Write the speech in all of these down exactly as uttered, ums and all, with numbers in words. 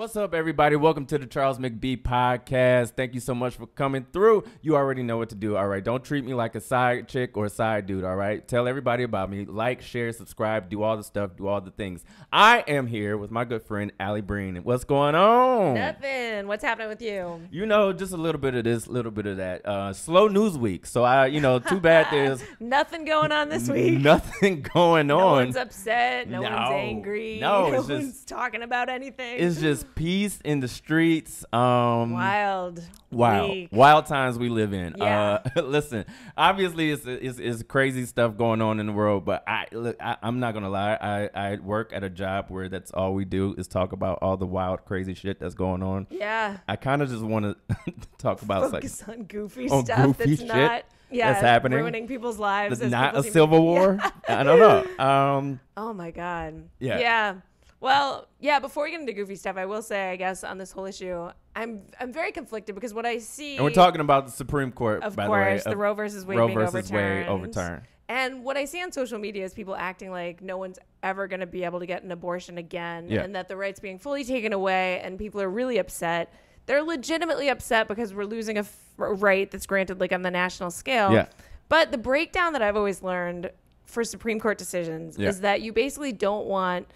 What's up, everybody? Welcome to the Charles McBee podcast. Thank you so much for coming through. You already know what to do. All right. Don't treat me like a side chick or a side dude. All right. Tell everybody about me. Like, share, subscribe, do all the stuff, do all the things. I am here with my good friend, Alli Breen. What's going on? Nothing. What's happening with you? You know, just a little bit of this, a little bit of that. Uh, slow news week. So I, you know, too bad there's nothing going on this week. Nothing going on. No one's upset. No, no one's angry. No, no it's one's just, talking about anything. It's just peace in the streets. Um, wild, wild, week. wild times we live in. Yeah. Uh, listen, obviously it's, it's it's crazy stuff going on in the world, but I look, I, I'm not gonna lie. I I work at a job where that's all we do is talk about all the wild, crazy shit that's going on. Yeah. I kind of just want to talk about focus like, on goofy on stuff goofy that's shit not yeah that's happening, ruining people's lives. That's not a civil war. Yeah. I don't know. Um. Oh my God. Yeah. Yeah. Well, yeah, before we get into goofy stuff, I will say, I guess, on this whole issue, I'm I'm very conflicted because what I see... And we're talking about the Supreme Court, by the way. Of course, the Roe versus Wade being overturned. overturned. And what I see on social media is people acting like no one's ever going to be able to get an abortion again, yeah. and that the right's being fully taken away, and people are really upset. They're legitimately upset because we're losing a f right that's granted like on the national scale. Yeah. But the breakdown that I've always learned for Supreme Court decisions yeah. is that you basically don't want...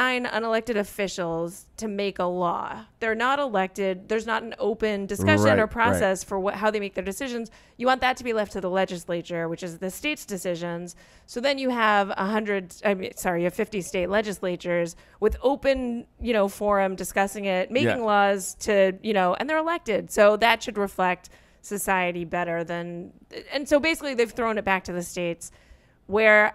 nine unelected officials to make a law. They're not elected. There's not an open discussion right, or process right. for what, how they make their decisions. You want that to be left to the legislature, which is the state's decisions. So then you have a hundred, I mean, sorry, you have fifty state legislatures with open, you know, forum discussing it, making yeah. laws to, you know, and they're elected. So that should reflect society better than, and so basically they've thrown it back to the states where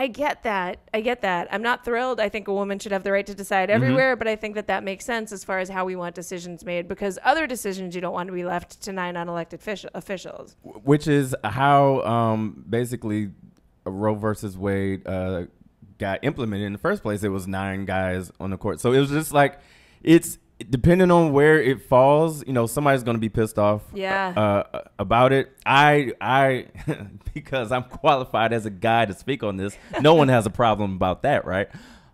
I get that. I get that. I'm not thrilled. I think a woman should have the right to decide everywhere, mm-hmm. but I think that that makes sense as far as how we want decisions made, because other decisions you don't want to be left to nine unelected officials. Which is how um, basically Roe versus Wade uh, got implemented in the first place. It was nine guys on the court. So it was just like, it's depending on where it falls, you know, somebody's going to be pissed off yeah. uh, about it. I, I, because I'm qualified as a guy to speak on this, no one has a problem about that, right?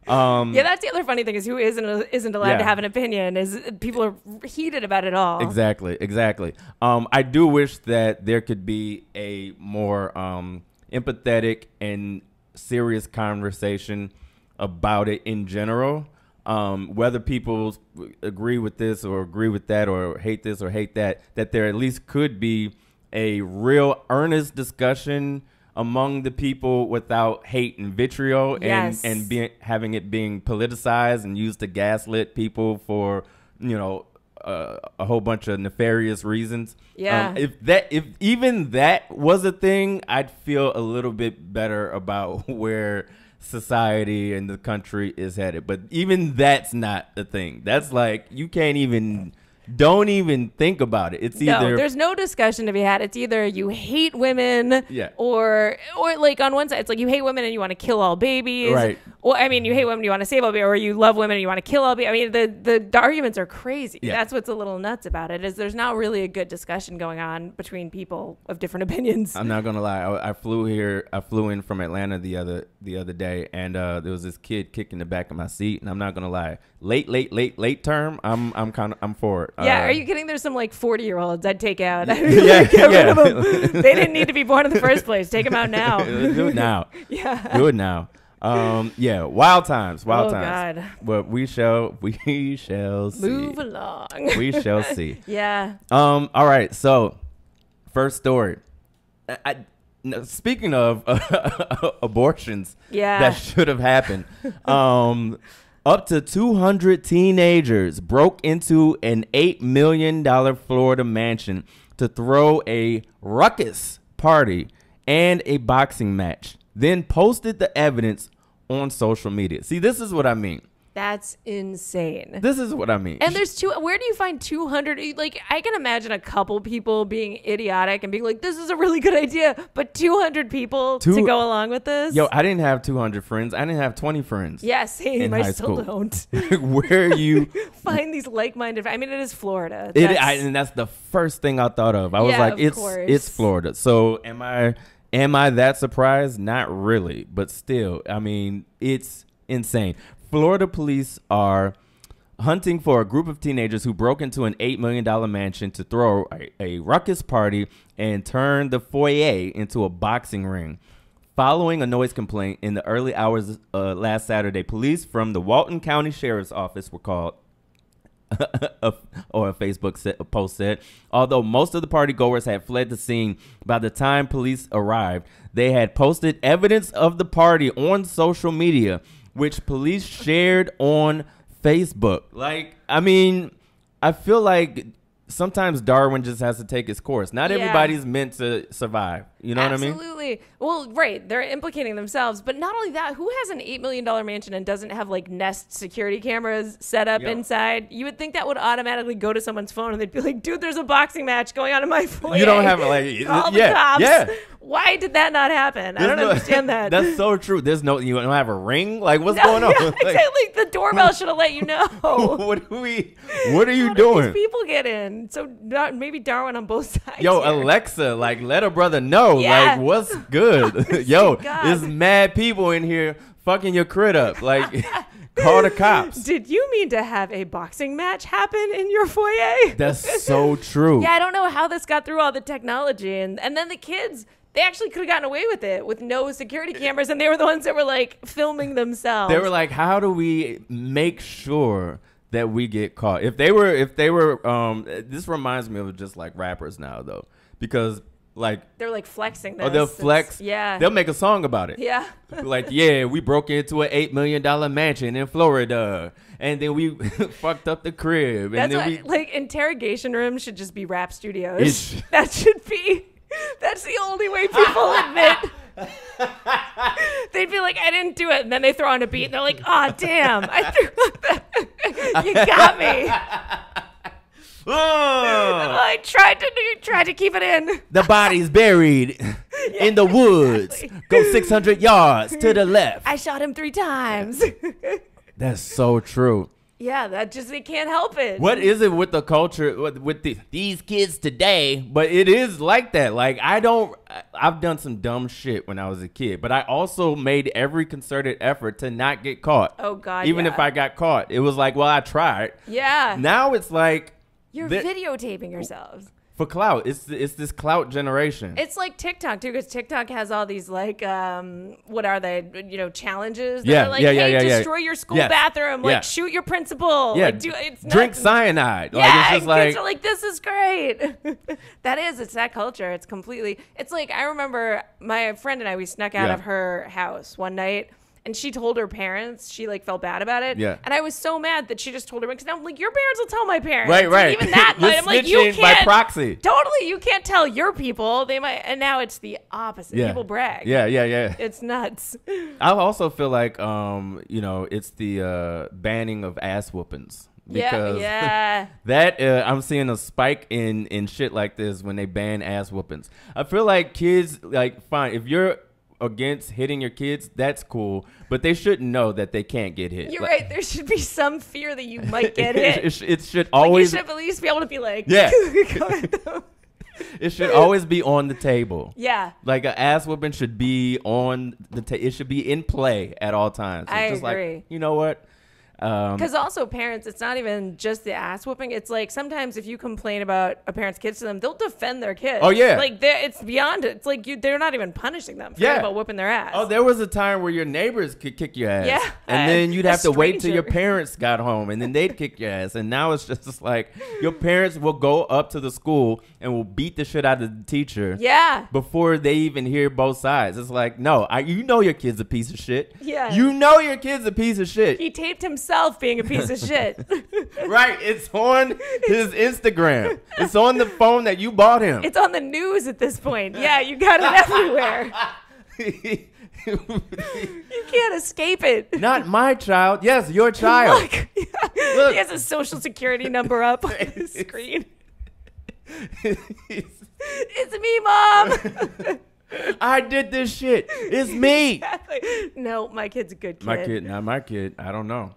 Um, yeah, that's the other funny thing is who isn't isn't allowed yeah. to have an opinion is people are heated about it all. Exactly, exactly. Um, I do wish that there could be a more um, empathetic and serious conversation about it in general. Um, whether people agree with this or agree with that or hate this or hate that, that there at least could be a real earnest discussion among the people without hate and vitriol yes. and, and being, having it being politicized and used to gaslit people for, you know, uh, a whole bunch of nefarious reasons. Yeah. Um, if that, if even that was a thing, I'd feel a little bit better about where society and the country is headed, but even that's not a thing. That's like you can't even, don't even think about it. It's no, either there's no discussion to be had. It's either you hate women, yeah, or or like on one side, it's like you hate women and you want to kill all babies, right? Or I mean, you hate women, you want to save all babies, or you love women and you want to kill all babies. I mean, the the, the arguments are crazy. Yeah. That's what's a little nuts about it is there's not really a good discussion going on between people of different opinions. I'm not gonna lie. I, I flew here. I flew in from Atlanta the other. the other day and uh there was this kid kicking the back of my seat, and I'm not gonna lie, late late late late term i'm i'm kind of i'm for it. Yeah, uh, are you kidding? There's some like forty year olds I'd take out. I mean, yeah, like, get yeah. rid of them. They didn't need to be born in the first place. Take them out now. Do it now. Yeah, do it now. Um yeah, wild times, wild oh, times. God. But we shall we shall see. Move along. We shall see. Yeah. Um all right, so first story. I, I Now, speaking of uh, abortions yeah. that should have happened, um, up to two hundred teenagers broke into an eight million dollar Florida mansion to throw a ruckus party and a boxing match, then posted the evidence on social media. See, this is what I mean. That's insane. This is what I mean. And there's two. Where do you find two hundred? Like, I can imagine a couple people being idiotic and being like, this is a really good idea. But two hundred people two, to go along with this. Yo, I didn't have two hundred friends. I didn't have twenty friends. Yeah, same. I still don't. Where you find these like-minded. I mean, it is Florida. That's, it, I, and that's the first thing I thought of. I was yeah, like, it's course. it's Florida. So am I, am I that surprised? Not really. But still, I mean, it's insane. Florida police are hunting for a group of teenagers who broke into an eight million dollar mansion to throw a, a ruckus party and turn the foyer into a boxing ring. Following a noise complaint in the early hours uh, last Saturday, police from the Walton County Sheriff's Office were called, or a Facebook set, a post said, although most of the partygoers had fled the scene by the time police arrived, they had posted evidence of the party on social media, which police shared on Facebook. Like, I mean, I feel like sometimes Darwin just has to take his course. Not yeah. everybody's meant to survive. You know Absolutely. what I mean? Absolutely. Well, right. They're implicating themselves. But not only that, who has an eight million dollar mansion and doesn't have like Nest security cameras set up Yo. inside? You would think that would automatically go to someone's phone and they'd be like, dude, there's a boxing match going on in my phone. You don't have like, Call the yeah, cops. Yeah. Why did that not happen? There's I don't no, understand that. That's so true. There's no, you don't have a ring? Like, what's no, going on? Yeah, like, exactly. The doorbell should have let you know. What do we, what are you How doing? Do these people get in? So not, maybe Darwin on both sides. Yo, here. Alexa, like, let her brother know. Yeah. Like, what's good? Yo, God. There's mad people in here fucking your crit up. Like, call the cops. Did you mean to have a boxing match happen in your foyer? That's so true. Yeah, I don't know how this got through all the technology. And, and then the kids... They actually could have gotten away with it with no security cameras, and they were the ones that were like filming themselves. They were like, "How do we make sure that we get caught?" If they were, if they were, um, this reminds me of just like rappers now, though, because like they're like flexing. This. Or they'll flex. It's, yeah, they'll make a song about it. Yeah, like yeah, we broke into an eight million dollar mansion in Florida, and then we fucked up the crib. That's and then what, we like interrogation room should just be rap studios. That should be. That's the only way people admit. They'd be like, I didn't do it. And then they throw on a beat and they're like, oh, damn. I threw up that. You got me. Oh. I tried to tried to keep it in. The body's buried yeah, in the woods. Exactly. Go six hundred yards to the left. I shot him three times. That's so true. Yeah, that just, they can't help it. What is it with the culture, with the, these kids today? But it is like that. Like, I don't, I've done some dumb shit when I was a kid, but I also made every concerted effort to not get caught. Oh, God. Even yeah. if I got caught, it was like, well, I tried. Yeah. Now it's like. You're videotaping yourselves. For clout. It's it's this clout generation. It's like TikTok, too, because TikTok has all these, like, um, what are they, you know, challenges. That yeah, are like, yeah, hey, yeah, yeah, destroy yeah. your school yeah. bathroom. Like, yeah. shoot your principal. Yeah, like, do, it's drink not, cyanide. Yeah, like, it's just like, kids are like, this is great. That is, it's that culture. It's completely, it's like, I remember my friend and I, we snuck out yeah. of her house one night. And she told her parents. She, like, felt bad about it. Yeah. And I was so mad that she just told her parents. Because I'm like, your parents will tell my parents. Right, right. And even that night, I'm like, you can't. By proxy. Totally. You can't tell your people. They might. And now it's the opposite. Yeah. People brag. Yeah, yeah, yeah. It's nuts. I also feel like, um, you know, it's the uh, banning of ass whoopings. Because yeah, yeah. that uh, I'm seeing a spike in, in shit like this when they ban ass whoopings. I feel like kids, like, fine, if you're against hitting your kids, that's cool, but they shouldn't know that they can't get hit. You're like, right. There should be some fear that you might get hit. It, it, it should always. Like you should at least be able to be like, yeah. Go at them. It should always be on the table. Yeah. Like an ass whooping should be on the table. It should be in play at all times. So I just agree. Like, you know what? Because um, also parents, it's not even just the ass whooping. It's like sometimes if you complain about a parent's kids to them, they'll defend their kids. Oh yeah, like it's beyond it. It's like you, they're not even punishing them. Yeah, about whooping their ass. Oh, there was a time where your neighbors could kick your ass. Yeah, and then you'd have to wait till your parents got home, and then they'd kick your ass. And now it's just like your parents will go up to the school and will beat the shit out of the teacher. Yeah, before they even hear both sides. It's like no, I, you know your kid's a piece of shit. Yeah, you know your kid's a piece of shit. He taped himself. Himself being a piece of shit. Right. It's on his Instagram. It's on the phone that you bought him. It's on the news at this point. Yeah, you got it everywhere. You can't escape it. Not my child. Yes, your child. Look, yeah. Look. He has a social security number up on his screen. It's me, Mom. I did this shit. It's me. Exactly. No, my kid's a good kid. My kid, not my kid. I don't know.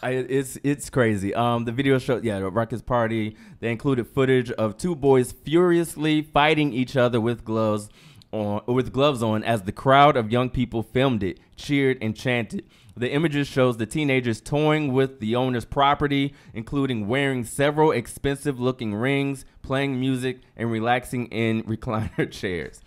I, it's it's crazy. Um, the video showed, yeah, the ruckus party. They included footage of two boys furiously fighting each other with gloves on, or with gloves on, as the crowd of young people filmed it, cheered, and chanted. The images shows the teenagers toying with the owner's property, including wearing several expensive-looking rings, playing music, and relaxing in recliner chairs.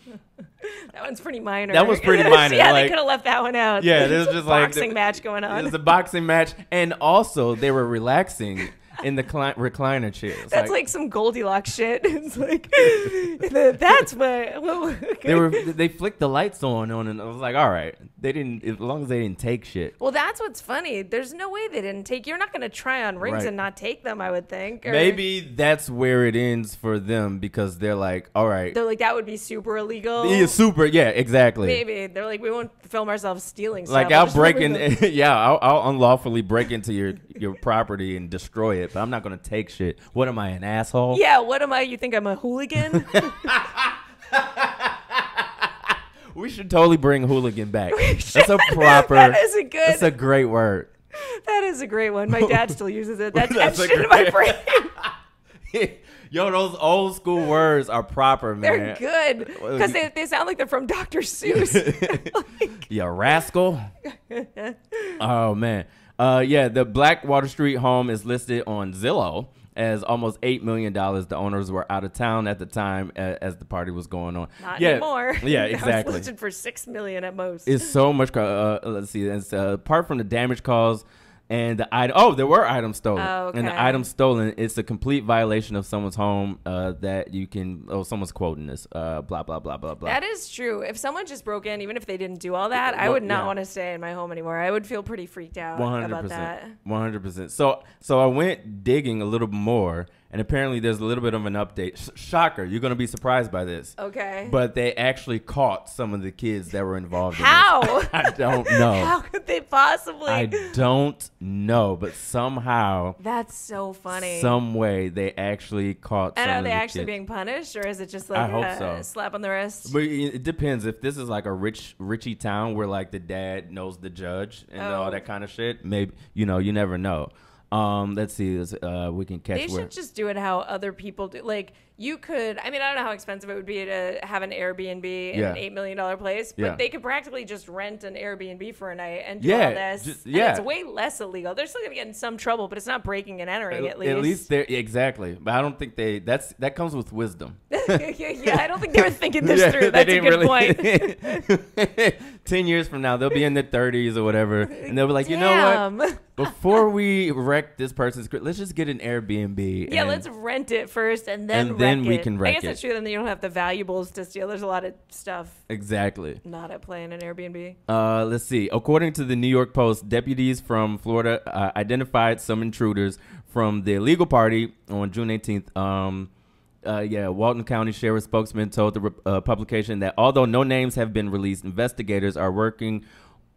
That one's pretty minor. That was pretty minor. Yeah, like, they could have left that one out. Yeah, there's just like boxing the, match going on. There's a boxing match, and also they were relaxing in the recliner chairs. That's like, like some Goldilocks shit. It's like the, that's what well, okay. they were. They flicked the lights on, on, and I was like, all right. They didn't, as long as they didn't take shit. Well, that's what's funny. There's no way they didn't take. You're not going to try on rings right. and not take them. I would think. Or maybe that's where it ends for them, because they're like, all right. They're like, that would be super illegal. Yeah, super. Yeah, exactly. Maybe they're like, we won't film ourselves stealing stuff. Like, I'll we'll break in. Yeah, I'll, I'll unlawfully break into your your property and destroy it. But I'm not gonna take shit. What am I, an asshole? Yeah, what am I? You think I'm a hooligan? We should totally bring hooligan back. That's a proper. That is a good. That's a great word. That is a great one. My dad still uses it. That's, that's shit in my brain. Yo, those old school words are proper, man. They're good because they, they sound like they're from Doctor Seuss. Like, you rascal. Oh man. Uh, yeah, the Blackwater Street home is listed on Zillow as almost eight million dollars. The owners were out of town at the time as, as the party was going on. Not yeah, anymore. Yeah, exactly. It was listed for six million dollars at most. It's so much. Uh, let's see. It's, uh, apart from the damage caused and the item. Oh, there were items stolen. Oh, okay. And the items stolen, it's a complete violation of someone's home uh, that you can. Oh, someone's quoting this. Uh, blah, blah, blah, blah, blah. That is true. If someone just broke in, even if they didn't do all that, well, I would not yeah. want to stay in my home anymore. I would feel pretty freaked out one hundred percent, about that. one hundred percent. So, so I went digging a little more, and apparently there's a little bit of an update. Sh shocker. You're going to be surprised by this. Okay. But they actually caught some of the kids that were involved How? in this. How? I don't know. How could they possibly? I don't know. But somehow. That's so funny. Some way they actually caught and some of the kids. And are they actually kids. being punished? Or is it just like a so. slap on the wrist? But it depends. If this is like a rich, richy town where like the dad knows the judge and oh. all that kind of shit, maybe, you know, you never know. Um, let's see. Let's, uh, we can catch. They where. should just do it how other people do. Like you could. I mean, I don't know how expensive it would be to have an Airbnb in yeah. an eight million dollar place, but yeah. they could practically just rent an Airbnb for a night and do yeah, all this. Just, yeah, and it's way less illegal. They're still gonna get in some trouble, but it's not breaking and entering. At, at least, at least they're exactly. But I don't think they. That's that comes with wisdom. Yeah, I don't think they were thinking this yeah, through. That's a good really point. Ten years from now, they'll be in their thirties or whatever, and they'll be like, damn. You know what? Before we wreck this person's, let's just get an Airbnb. Yeah, and let's rent it first, and then and then we it. can wreck it. I guess it. it's true. Then you don't have the valuables to steal. There's a lot of stuff. Exactly. Not at play in an Airbnb. Uh, let's see. According to the New York Post, deputies from Florida uh, identified some intruders from the illegal party on June eighteenth. Um, Uh, yeah, Walton County Sheriff's spokesman told the uh, publication that although no names have been released, investigators are working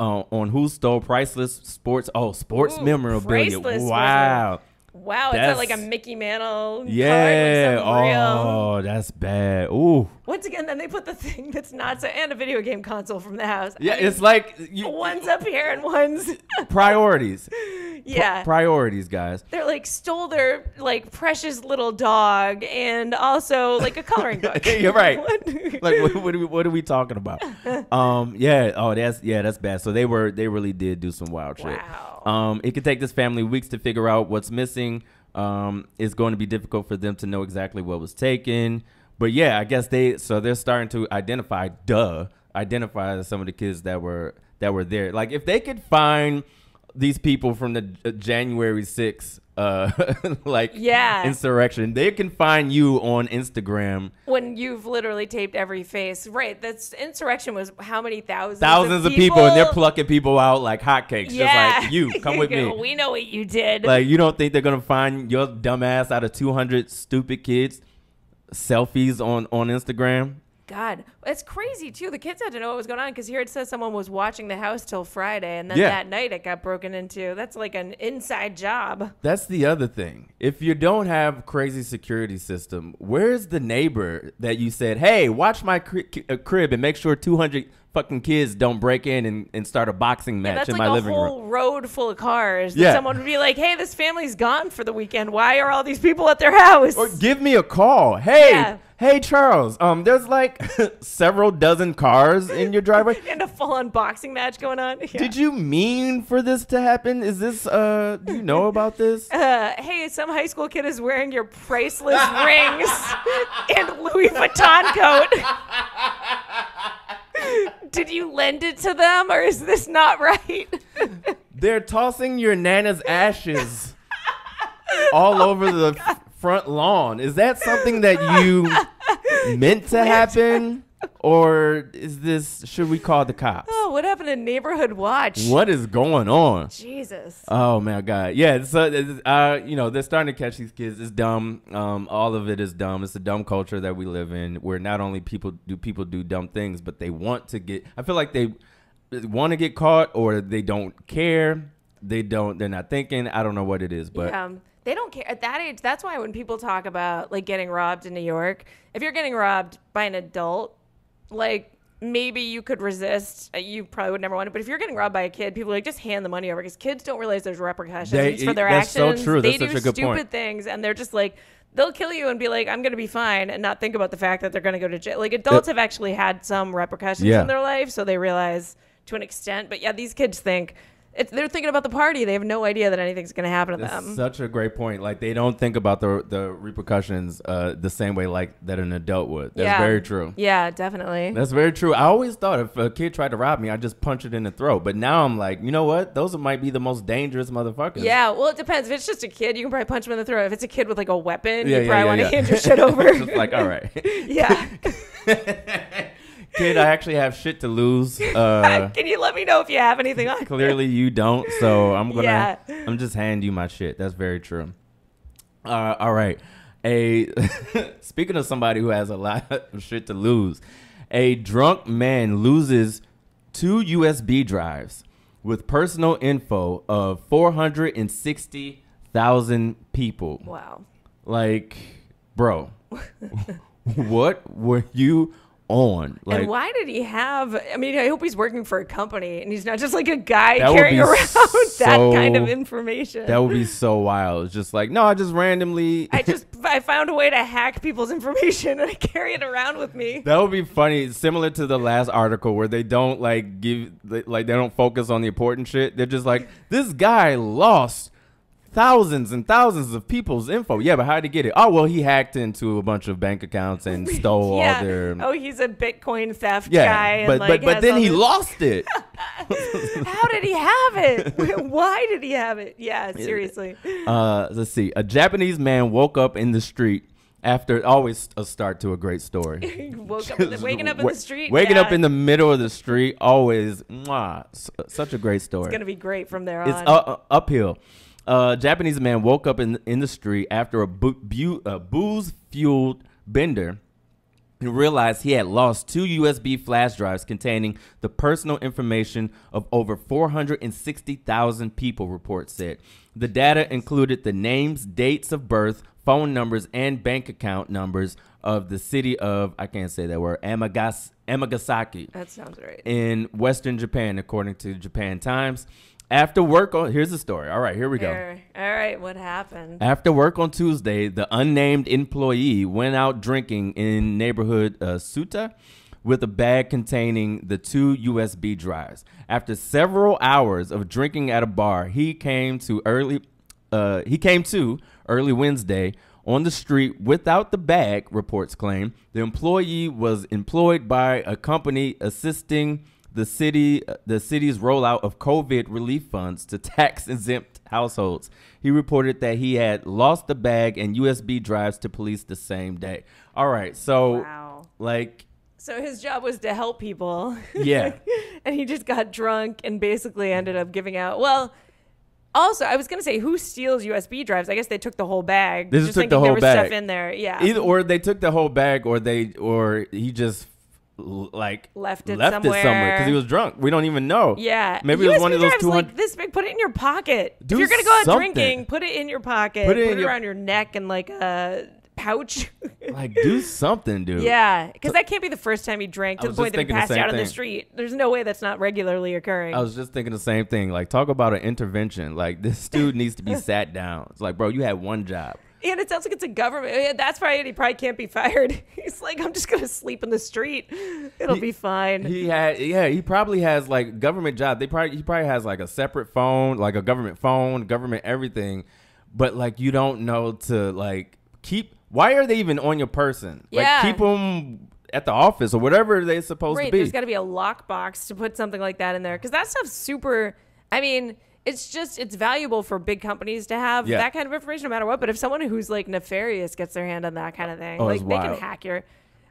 uh, on who stole priceless sports. Oh, sports Ooh, memorabilia. Wow. Wow. That's, it's like a Mickey Mantle. Yeah. Card with oh, real. That's bad. Ooh. Once again, then they put the thing that's not so and a video game console from the house. Yeah, I mean, it's like you, one's up here and one's priorities. Yeah. P priorities, guys. They're like stole their like precious little dog and also like a coloring book. You're right. What? Like what, what, are we, what are we talking about? um yeah, oh that's yeah, that's bad. So they were they really did do some wild wow. shit. Um it could take this family weeks to figure out what's missing. Um it's going to be difficult for them to know exactly what was taken. But yeah, I guess they so they're starting to identify duh, identify some of the kids that were that were there. Like if they could find these people from the uh, January sixth, uh, like yeah. insurrection, they can find you on Instagram when you've literally taped every face. Right. That's insurrection was how many thousands? Thousands of people, of people and they're plucking people out like hotcakes. Yeah. Just like you, come with me. We know what you did. Like you don't think they're gonna find your dumbass out of two hundred stupid kids selfies on on Instagram? God, it's crazy too. The kids had to know what was going on because here it says someone was watching the house till Friday, and then yeah. that night it got broken into. That's like an inside job. That's the other thing. If you don't have crazy security system, where's the neighbor that you said, "Hey, watch my cri crib and make sure two hundred fucking kids don't break in and, and start a boxing match yeah, that's in like my living room. That's like a whole road full of cars. Yeah. Someone would be like, hey, this family's gone for the weekend. Why are all these people at their house? Or give me a call. Hey, yeah. hey, Charles, um, there's like several dozen cars in your driveway. And a full-on boxing match going on. Yeah. Did you mean for this to happen? Is this, uh, do you know about this? Uh, hey, some high school kid is wearing your priceless rings and Louis Vuitton coat. Did you lend it to them, or is this not right? They're tossing your nana's ashes all oh over the God. front lawn. Is that something that you meant to happen, or is this, should we call the cops? Oh, what happened to Neighborhood Watch? What is going on? Jesus. Oh, my God. Yeah, so, uh, you know, they're starting to catch these kids. It's dumb. Um, all of it is dumb. It's a dumb culture that we live in, where not only people do people do dumb things, but they want to get, I feel like they want to get caught, or they don't care. They don't, they're not thinking. I don't know what it is, but. Yeah. They don't care. At that age, that's why when people talk about, like, getting robbed in New York, if you're getting robbed by an adult, like, maybe you could resist. You probably would never want it. But if you're getting robbed by a kid, people are like, just hand the money over, because kids don't realize there's repercussions they, for their that's actions. That's so true. That's they such do a good stupid point. things, and they're just like, they'll kill you and be like, I'm going to be fine, and not think about the fact that they're going to go to jail. Like, adults it, have actually had some repercussions yeah. in their life, so they realize to an extent. But, yeah, these kids think, It, they're thinking about the party. They have no idea that anything's going to happen to That's them. Such a great point. Like, they don't think about the the repercussions uh, the same way like that an adult would. That's yeah. very true. Yeah, definitely. That's very true. I always thought if a kid tried to rob me, I'd just punch it in the throat. But now I'm like, you know what? Those might be the most dangerous motherfuckers. Yeah, well, it depends. If it's just a kid, you can probably punch him in the throat. If it's a kid with like a weapon, yeah, you yeah, probably yeah, want to yeah. hand your shit over. Just like, all right. Yeah. Kid, I actually have shit to lose. Uh, Can you let me know if you have anything on? Clearly you don't, so I'm gonna yeah. I'm just hand you my shit. That's very true. Uh, all right. A speaking of somebody who has a lot of shit to lose, a drunk man loses two U S B drives with personal info of four hundred sixty thousand people. Wow. Like, bro, what were you on? Like, and why did he have, I mean, I hope he's working for a company and he's not just like a guy carrying around so, that kind of information. That would be so wild. It's just like, no, I just randomly. I just, I found a way to hack people's information and I carry it around with me. That would be funny. Similar to the last article where they don't like give, like they don't focus on the important shit. They're just like, this guy lost thousands and thousands of people's info. Yeah, but how did he get it? Oh, well, he hacked into a bunch of bank accounts and stole yeah. all their. Oh, he's a Bitcoin theft yeah, guy. Yeah, but, like, but, but then he this... lost it. How did he have it? Why did he have it? Yeah, seriously. Uh, let's see. A Japanese man woke up in the street after always a start to a great story. woke up the, waking up in the street. Waking yeah. up in the middle of the street. Always. Mwah, such a great story. It's going to be great from there on. It's uh, uphill. A uh, Japanese man woke up in, in the street after a, bu a booze-fueled bender and realized he had lost two U S B flash drives containing the personal information of over four hundred sixty thousand people, reports said. The data included the names, dates of birth, phone numbers, and bank account numbers of the city of, I can't say that word, Amagas Amagasaki. That sounds right. In Western Japan, according to Japan Times. After work on, here's the story. All right, here we go. All right, what happened? After work on Tuesday, the unnamed employee went out drinking in neighborhood uh, Suta with a bag containing the two U S B drives. After several hours of drinking at a bar, he came to early. Uh, he came to early Wednesday on the street without the bag. Reports claim the employee was employed by a company assisting the city, the city's rollout of COVID relief funds to tax-exempt households. He reported that he had lost the bag and U S B drives to police the same day. All right, so wow. like, so his job was to help people. Yeah, and he just got drunk and basically ended up giving out. Well, also, I was gonna say, who steals U S B drives? I guess they took the whole bag. They just took the whole there was bag. Stuff in there, yeah. Either or they took the whole bag, or they, or he just. like left it left somewhere. it somewhere because he was drunk. We don't even know. Yeah, maybe U S B it was one of those two hundred. Like this big, put it in your pocket. Do if you're gonna go out something. drinking, put it in your pocket. Put it, put it your around your neck and like a. pouch. Like, do something, dude. Yeah, because that can't be the first time he drank to the point that he passed out on the street. There's no way that's not regularly occurring. I was just thinking the same thing. Like, talk about an intervention. Like, this dude needs to be sat down. It's like, bro, you had one job. And it sounds like it's a government. Yeah, that's probably, he probably can't be fired. He's like, I'm just gonna sleep in the street. It'll he, be fine. He had, yeah, he probably has like government job. They probably, he probably has like a separate phone, like a government phone, government everything. But like, you don't know to like keep. Why are they even on your person? Yeah. Like, keep them at the office or whatever they're supposed right, to be. There's got to be a lockbox to put something like that in there because that stuff's super. I mean. It's just, it's valuable for big companies to have yeah. that kind of information no matter what. But if someone who's like nefarious gets their hand on that kind of thing, oh, like they wild. Can hack your,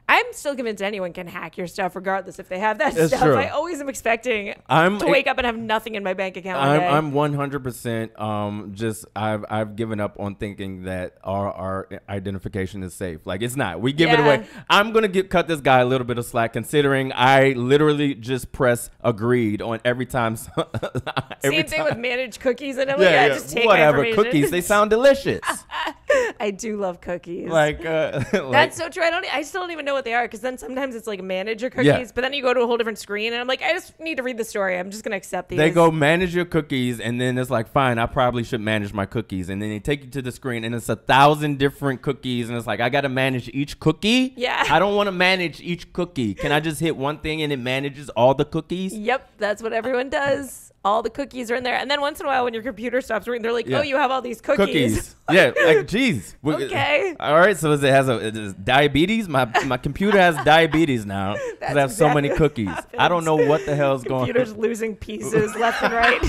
I'm still convinced anyone can hack your stuff regardless if they have that it's stuff. True. I always am expecting I'm, to wake it, up and have nothing in my bank account. I'm, I'm one hundred percent um, just, I've, I've given up on thinking that our, our identification is safe. Like it's not, we give yeah. it away. I'm going to get cut this guy a little bit of slack considering I literally just press agreed on every time. every Same thing time. With managed cookies and everything. Yeah, yeah, yeah. Just take whatever cookies. They sound delicious. I do love cookies. Like, uh, like that's so true. I don't, I still don't even know what they are because then sometimes it's like manage your cookies yeah. but then you go to a whole different screen and I'm like I just need to read the story. I'm just gonna accept these. They go manage your cookies and then it's like fine I probably should manage my cookies and then they take you to the screen and it's a thousand different cookies and it's like I gotta manage each cookie. Yeah, I don't want to manage each cookie. Can I just hit one thing and it manages all the cookies? Yep, that's what everyone does. All the cookies are in there. And then once in a while when your computer stops working, they're like, yeah. oh, you have all these cookies. Cookies. Yeah, like, geez. Okay. All right, so is it has a it is diabetes? My my computer has diabetes now because I have exactly so many cookies. Happens. I don't know what the hell's going on. Computer's losing pieces left and right.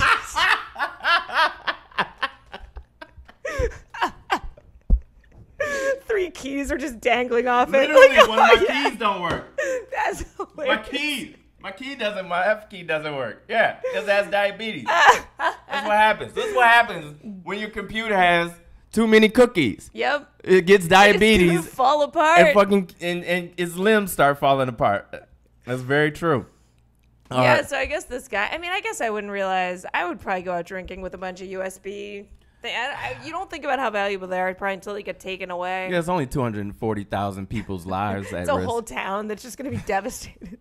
Three keys are just dangling off Literally, it. Literally, like, one oh, of my yeah. keys don't work. That's hilarious. My keys. My key doesn't, my F key doesn't work. Yeah, because it has diabetes. That's what happens. This is what happens when your computer has too many cookies. Yep. It gets diabetes. It fall apart. And, fucking, and, and its limbs start falling apart. That's very true. All yeah, right. So I guess this guy, I mean, I guess I wouldn't realize, I would probably go out drinking with a bunch of U S B. Thing. I, I, you don't think about how valuable they are probably until they get taken away. Yeah, it's only two hundred forty thousand people's lives at risk. It's a whole town that's just going to be devastated.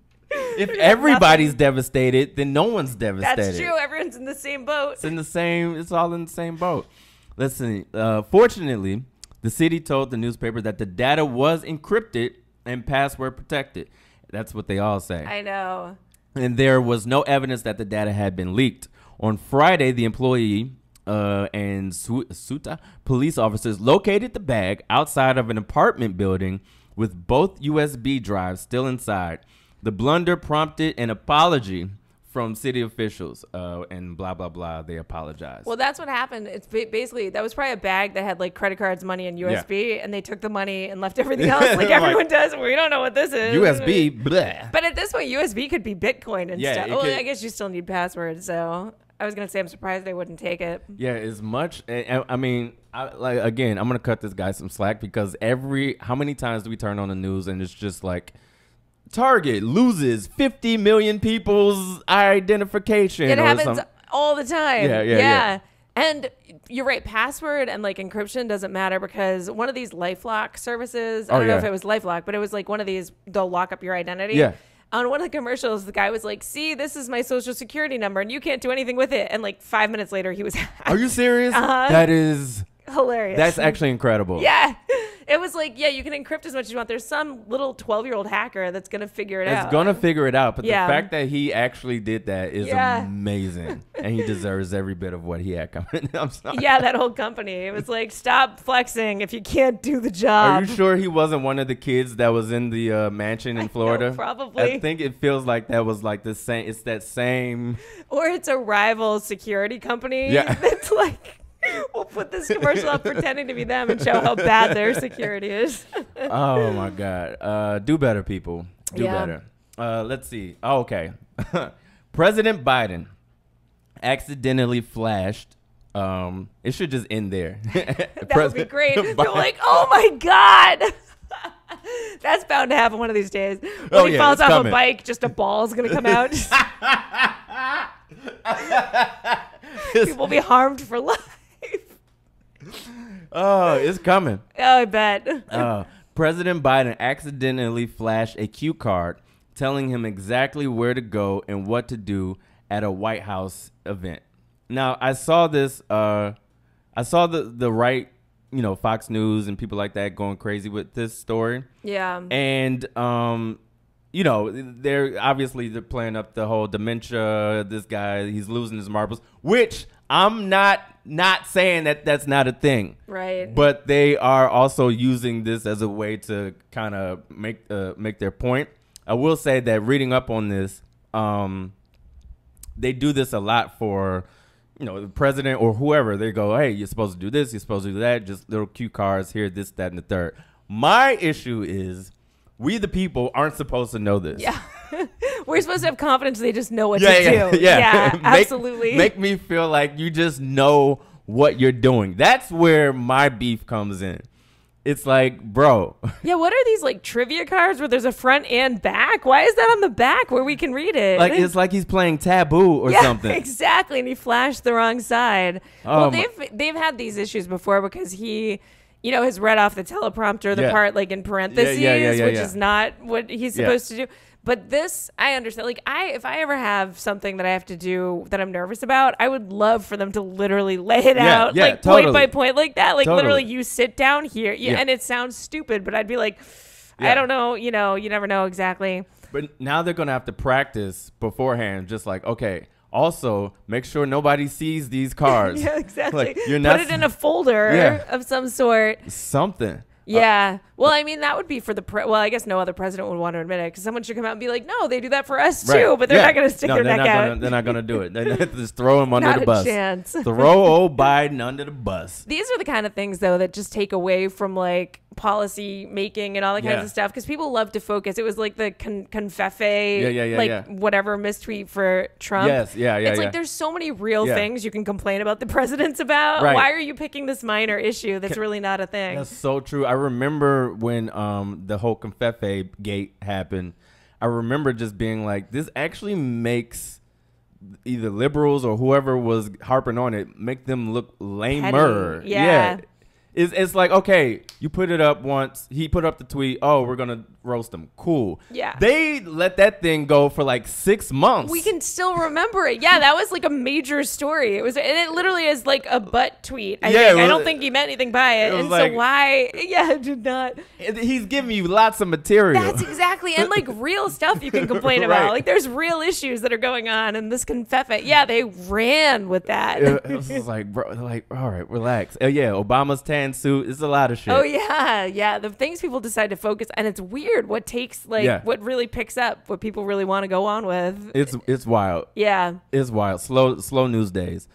If everybody's nothing. Devastated, then no one's devastated. That's true. Everyone's in the same boat. It's in the same. It's all in the same boat. Listen, uh, fortunately, the city told the newspaper that the data was encrypted and password protected. That's what they all say. I know. And there was no evidence that the data had been leaked. On Friday, the employee uh, and Suta police officers located the bag outside of an apartment building with both U S B drives still inside. The blunder prompted an apology from city officials uh, and blah, blah, blah. They apologized. Well, that's what happened. It's basically that was probably a bag that had like credit cards, money and U S B. Yeah. And they took the money and left everything else like everyone like, does. We don't know what this is. U S B. Bleh. But at this point, U S B could be Bitcoin and yeah, stuff. Well, could, I guess you still need passwords. So I was going to say I'm surprised they wouldn't take it. Yeah, as much. I mean, I, like again, I'm going to cut this guy some slack because every how many times do we turn on the news and it's just like. Target loses fifty million people's identification. It happens something. All the time. Yeah, yeah, yeah. yeah. And you're right. Password and like encryption doesn't matter because one of these LifeLock services, I oh, don't yeah. know if it was LifeLock, but it was like one of these, they'll lock up your identity. Yeah. On one of the commercials, the guy was like, see, this is my social security number and you can't do anything with it. And like five minutes later, he was. Are you serious? Uh-huh. That is hilarious. That's actually incredible. Yeah. It was like, yeah, you can encrypt as much as you want. There's some little twelve-year-old hacker that's going to figure it it's out. It's going to figure it out. But yeah. the fact that he actually did that is yeah. amazing. And he deserves every bit of what he had coming. I'm sorry. Yeah, that whole company. It was like, stop flexing if you can't do the job. Are you sure he wasn't one of the kids that was in the uh, mansion in Florida? I know, probably. I think it feels like that was like the same. It's that same. Or it's a rival security company yeah. that's like. We'll put this commercial up pretending to be them and show how bad their security is. Oh, my God. Uh, do better, people. Do yeah. better. Uh, let's see. Oh, okay. President Biden accidentally flashed. Um, it should just end there. That President would be great. Biden. They're like, oh, my God. That's bound to happen one of these days. When oh, he yeah, falls off coming. A bike, just a ball is going to come out. People will be harmed for life. Oh, it's coming. Oh, I bet. uh, President Biden accidentally flashed a cue card telling him exactly where to go and what to do at a White House event. Now, I saw this. Uh, I saw the, the right, you know, Fox News and people like that going crazy with this story. Yeah. And, um, you know, they're obviously they're playing up the whole dementia. This guy, he's losing his marbles, which I'm not not saying that that's not a thing. Right. But they are also using this as a way to kind of make uh, make their point. I will say that reading up on this, um, they do this a lot for, you know, the president or whoever. They go, hey, you're supposed to do this. You're supposed to do that. Just little cue cards here, this, that, and the third. My issue is we, the people, aren't supposed to know this. Yeah. We're supposed to have confidence. They just know what yeah, to yeah, do. Yeah, yeah make, absolutely. Make me feel like you just know what you're doing. That's where my beef comes in. It's like, bro. Yeah, what are these like trivia cards where there's a front and back? Why is that on the back where we can read it? Like it's like he's playing Taboo or yeah, something. Exactly, and he flashed the wrong side. Oh, well, they've they've had these issues before because he, you know, has read off the teleprompter the yeah. part like in parentheses, yeah, yeah, yeah, yeah, which yeah. is not what he's supposed yeah. to do. But this, I understand. Like, I, if I ever have something that I have to do that I'm nervous about, I would love for them to literally lay it yeah, out, yeah, like totally. point by point, like that. Like, totally. literally, you sit down here, yeah, yeah. and it sounds stupid, but I'd be like, yeah. I don't know, you know, you never know exactly. But now they're gonna have to practice beforehand, just like, okay. Also, make sure nobody sees these cards. Yeah, exactly. Like, you're not Put it in a folder yeah. of some sort. Something. Yeah. Uh, well, I mean, that would be for the pre well, I guess no other president would want to admit it because someone should come out and be like, no, they do that for us, right. too. But they're yeah. not going to stick no, their neck out. Gonna, they're not going to do it. They just throw him under not the bus. Not a chance. Throw old Biden under the bus. These are the kind of things, though, that just take away from like policy making and all that yeah. kinds of stuff because people love to focus. It was like the con confefe, yeah, yeah, yeah, like yeah. whatever mistweet for Trump. Yes, yeah, yeah. It's yeah. like there's so many real yeah. things you can complain about the president's about. Right. Why are you picking this minor issue that's really not a thing? That's so true. I remember when um, the whole confefe gate happened. I remember just being like, this actually makes either liberals or whoever was harping on it make them look lamer. Petty. Yeah. yeah. It's, it's like, okay, you put it up once. He put up the tweet. Oh, we're going to roast him. Cool. Yeah. They let that thing go for like six months. We can still remember it. Yeah, that was like a major story. It was, and it literally is like a butt tweet. I, yeah, think. Was, I don't think he meant anything by it. it and like, so why? Yeah, did not. He's giving you lots of material. That's exactly. And like real stuff you can complain right. about. Like there's real issues that are going on and this confefe. Yeah, they ran with that. It, it was just like, bro, like, all right, relax. Oh, yeah, Obama's ten. Suit. It's a lot of shit. Oh yeah, yeah. The things people decide to focus, and it's weird what takes like yeah. what really picks up, what people really want to go on with. It's it's wild. Yeah, it's wild. Slow slow news days.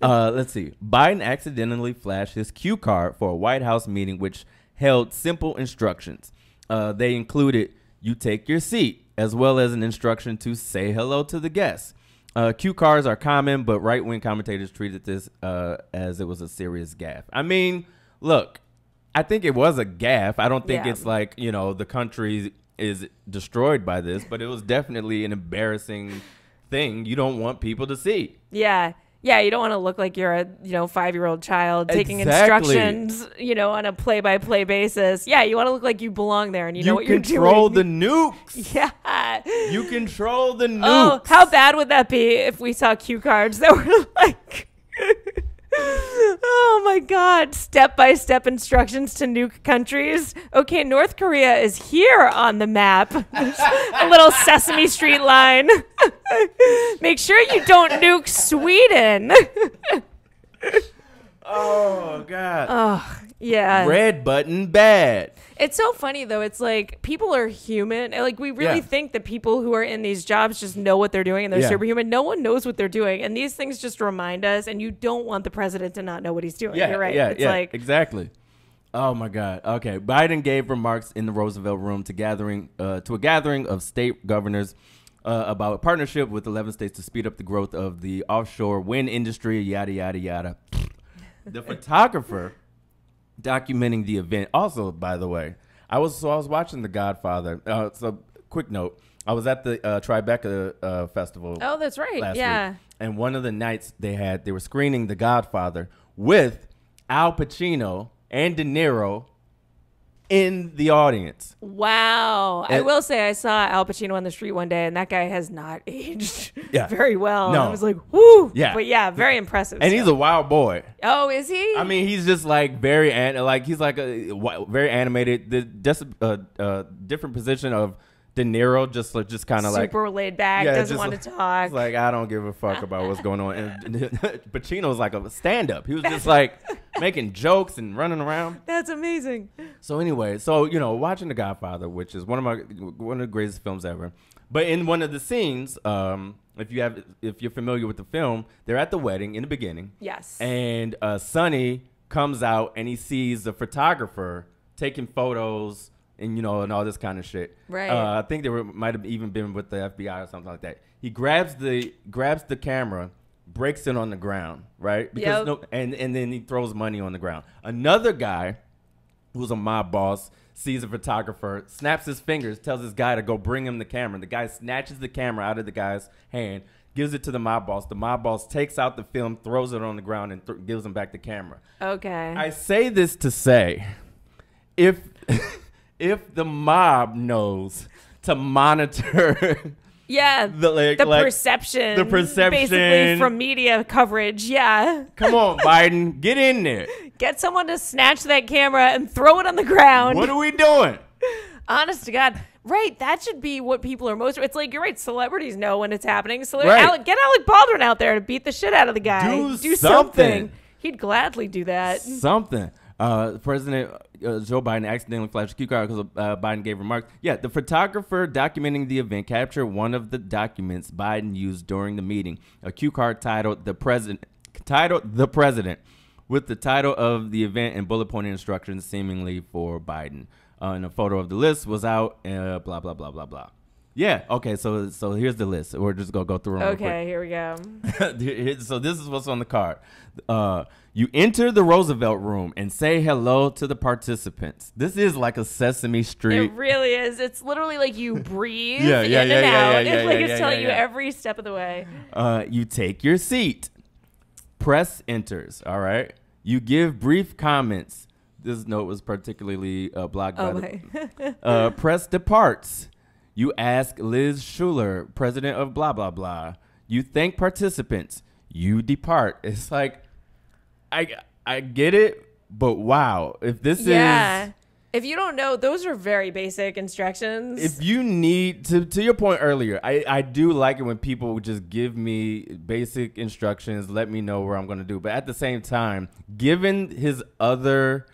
uh, let's see. Biden accidentally flashed his cue card for a White House meeting, which held simple instructions. Uh, they included "you take your seat," as well as an instruction to say hello to the guests. Uh, cue cards are common, but right wing commentators treated this uh, as it was a serious gaffe. I mean. Look, I think it was a gaffe. I don't think yeah. it's like, you know, the country is destroyed by this, but it was definitely an embarrassing thing you don't want people to see. Yeah. Yeah. You don't want to look like you're a, you know, five-year-old child taking exactly. instructions, you know, on a play-by-play basis. Yeah. You want to look like you belong there and you, you know what you're doing. You control the nukes. Yeah. You control the nukes. Oh, how bad would that be if we saw cue cards that were like... Oh my God. Step-by-step instructions to nuke countries. Okay, North Korea is here on the map. A little Sesame Street line. Make sure you don't nuke Sweden. Oh God. Oh yeah. Red button bad. It's so funny though. It's like people are human. Like we really yeah. think that people who are in these jobs just know what they're doing and they're yeah. superhuman. No one knows what they're doing, and these things just remind us. And you don't want the president to not know what he's doing. Yeah, you're right. Yeah, it's yeah, like exactly. Oh my God. Okay. Biden gave remarks in the Roosevelt Room to gathering uh, to a gathering of state governors uh, about a partnership with eleven states to speed up the growth of the offshore wind industry. Yada yada yada. The photographer documenting the event. Also, by the way, I was so I was watching The Godfather. Uh, so, quick note: I was at the uh, Tribeca uh, festival. Oh, that's right. Last yeah. week, and one of the nights they had, they were screening The Godfather with Al Pacino and De Niro in the audience. Wow. And I will say I saw Al Pacino on the street one day, and that guy has not aged yeah. very well. No. And I was like, whoo. Yeah. But yeah, very impressive. And so. He's a wild boy. Oh, is he? I mean, he's just like very, like he's like a very animated, the just uh, uh, different position of De Niro, just like, just kind of like super laid back, yeah, doesn't want like, to talk. Like, I don't give a fuck about what's going on. And Pacino's like a stand-up. He was just like making jokes and running around. That's amazing. So anyway, so you know, watching The Godfather, which is one of my one of the greatest films ever. But in one of the scenes, um, if you have, if you're familiar with the film, they're at the wedding in the beginning. Yes. And uh, Sonny comes out and he sees the photographer taking photos. And, you know, and all this kind of shit. Right. Uh, I think they were, might have even been with the F B I or something like that. He grabs the grabs the camera, breaks it on the ground, right? Because yep. no, and, and then he throws money on the ground. Another guy, who's a mob boss, sees a photographer, snaps his fingers, tells this guy to go bring him the camera. The guy snatches the camera out of the guy's hand, gives it to the mob boss. The mob boss takes out the film, throws it on the ground, and th gives him back the camera. Okay. I say this to say, if... If the mob knows to monitor yeah, the, like, the like, perception, the perception basically from media coverage, yeah. Come on, Biden, get in there. Get someone to snatch that camera and throw it on the ground. What are we doing? Honest to God. Right, that should be what people are most... It's like, you're right, celebrities know when it's happening. Celebr right. Alec, get Alec Baldwin out there to beat the shit out of the guy. Do, do something. something. He'd gladly do that. Something. Uh, President uh, Joe Biden accidentally flashed a cue card because uh, Biden gave remarks. Yeah, the photographer documenting the event captured one of the documents Biden used during the meeting, a cue card titled "The President," titled "The President," with the title of the event and bullet point instructions, seemingly for Biden. Uh, and a photo of the list was out. Uh, blah blah blah blah blah. Yeah. Okay. So so here's the list. We're just gonna go through. Okay. Here we go. So this is what's on the card. Uh, you enter the Roosevelt Room and say hello to the participants. This is like a Sesame Street. It really is. It's literally like you breathe yeah, yeah, in yeah, and yeah, out. Yeah, yeah, it's like yeah, it's yeah, telling yeah, yeah. you every step of the way. Uh, you take your seat. Press enters. All right. You give brief comments. This note was particularly uh, blocked oh, by my. the uh, press departs. You ask Liz Schuler, president of blah, blah, blah. You thank participants. You depart. It's like, I, I get it, but wow. If this yeah. is... If you don't know, those are very basic instructions. If you need... To, to your point earlier, I, I do like it when people just give me basic instructions, let me know where I'm going to do. But at the same time, given his other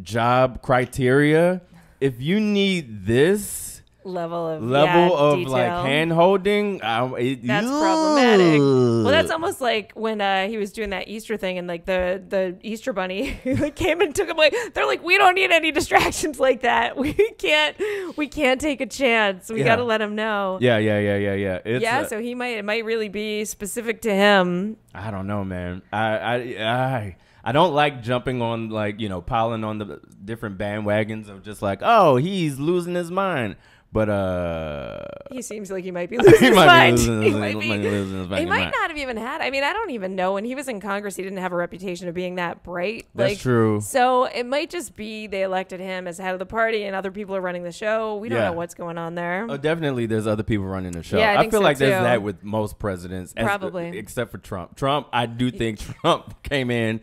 job criteria, if you need this... level of level yeah, of detail. Like hand holding um, it, that's ugh. problematic. Well, that's almost like when uh he was doing that Easter thing and like the the Easter bunny like came and took him away. They're like, we don't need any distractions like that. We can't we can't take a chance. We yeah. gotta let him know. Yeah, yeah, yeah, yeah, yeah. It's yeah, a, so he might it might really be specific to him. I don't know, man. I I I I don't like jumping on, like, you know, piling on the different bandwagons of just like, oh, he's losing his mind. But uh, he seems like he might be losing his mind. He might not have even had. I mean, I don't even know. When he was in Congress, he didn't have a reputation of being that bright. That's like, true. So it might just be they elected him as head of the party, and other people are running the show. We don't yeah. know what's going on there. Oh, definitely, there's other people running the show. Yeah, I, I feel so like too. there's that with most presidents, probably as, except for Trump. Trump, I do think Trump came in,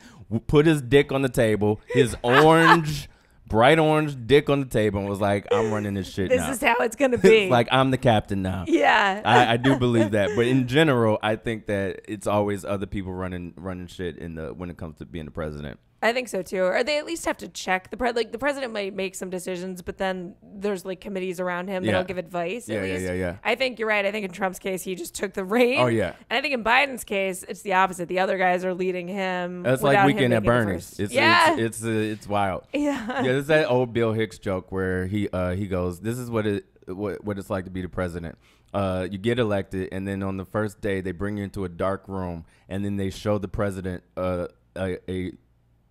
put his dick on the table, his orange. bright orange dick on the table and was like, I'm running this shit this now. This is how it's going to be. Like, I'm the captain now. Yeah. I, I do believe that. But in general, I think that it's always other people running running shit in the when it comes to being the president. I think so, too. Or they at least have to check. the pre Like, the president might make some decisions, but then there's, like, committees around him yeah. that'll give advice, yeah, at least. Yeah, yeah, yeah. I think you're right. I think in Trump's case, he just took the reins. Oh, yeah. And I think in Biden's case, it's the opposite. The other guys are leading him. That's like Weekend at Bernie's. It's, yeah. It's, it's, uh, it's wild. Yeah. Yeah, there's that old Bill Hicks joke where he uh, he goes, this is what it what, what it's like to be the president. Uh, you get elected, and then on the first day, they bring you into a dark room, and then they show the president uh, a... a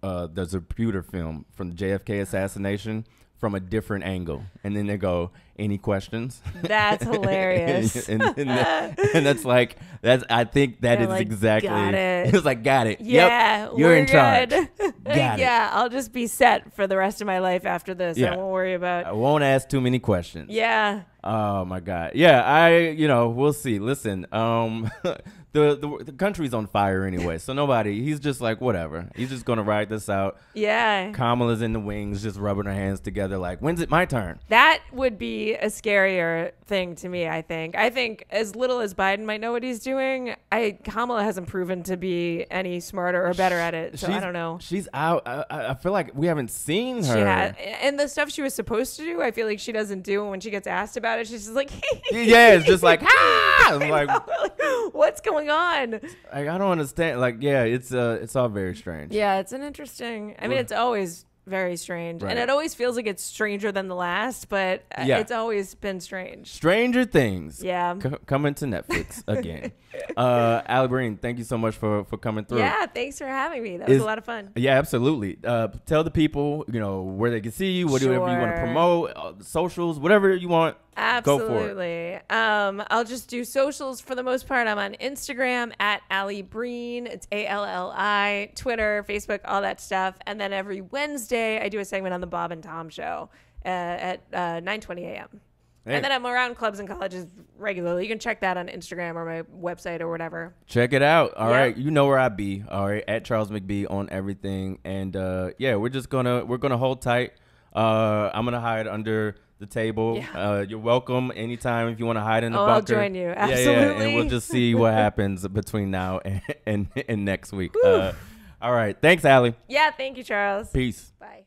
Uh, the Zapruder film from the J F K assassination from a different angle. And then they go, any questions? That's hilarious. and, and, and, that, and that's like, that's, I think that They're is like, exactly, got it. It's like, got it. Yeah. Yep, you're in good. charge. Got yeah. It. I'll just be set for the rest of my life after this. Yeah. I won't worry about, I won't ask too many questions. Yeah. Oh my God. Yeah. I, you know, we'll see. Listen, um, the, the, the country's on fire anyway. So nobody, he's just like, whatever. He's just going to ride this out. Yeah. Kamala's in the wings, just rubbing her hands together. Like, when's it my turn? That would be a scarier thing to me. I think, I think as little as Biden might know what he's doing, I, Kamala hasn't proven to be any smarter or better at it. So she's, I don't know. She's out. I, I feel like we haven't seen her. She had, and the stuff she was supposed to do, I feel like she doesn't do. And when she gets asked about it, she's just like, yeah, it's just like, ah! I'm like, what's going on? Like, I don't understand. Like, yeah, it's uh, it's all very strange. Yeah, it's an interesting. I mean, it's always very strange, right. And it always feels like it's stranger than the last, but yeah. It's always been strange. Stranger Things. Yeah, C coming to Netflix again. uh, Alli Breen, thank you so much for for coming through. Yeah, thanks for having me. That was Is, a lot of fun. Yeah, absolutely. Uh, tell the people, you know, where they can see you, whatever sure. you want to promote, uh, socials, whatever you want. Absolutely. Um, I'll just do socials for the most part. I'm on Instagram at Alli Breen. It's A L L I, Twitter, Facebook, all that stuff. And then every Wednesday, I do a segment on the Bob and Tom Show uh, at uh, nine twenty a m Hey. And then I'm around clubs and colleges regularly. You can check that on Instagram or my website or whatever. Check it out. All yeah. right. You know where I be. All right. At Charles McBee on everything. And uh, yeah, we're just going to we're going to hold tight. Uh, I'm going to hide under the table. Yeah. Uh, you're welcome anytime if you want to hide in the oh, bunker. I'll join you. Absolutely. Yeah, yeah. And we'll just see what happens between now and, and, and next week. Uh, all right. Thanks, Alli. Yeah. Thank you, Charles. Peace. Bye.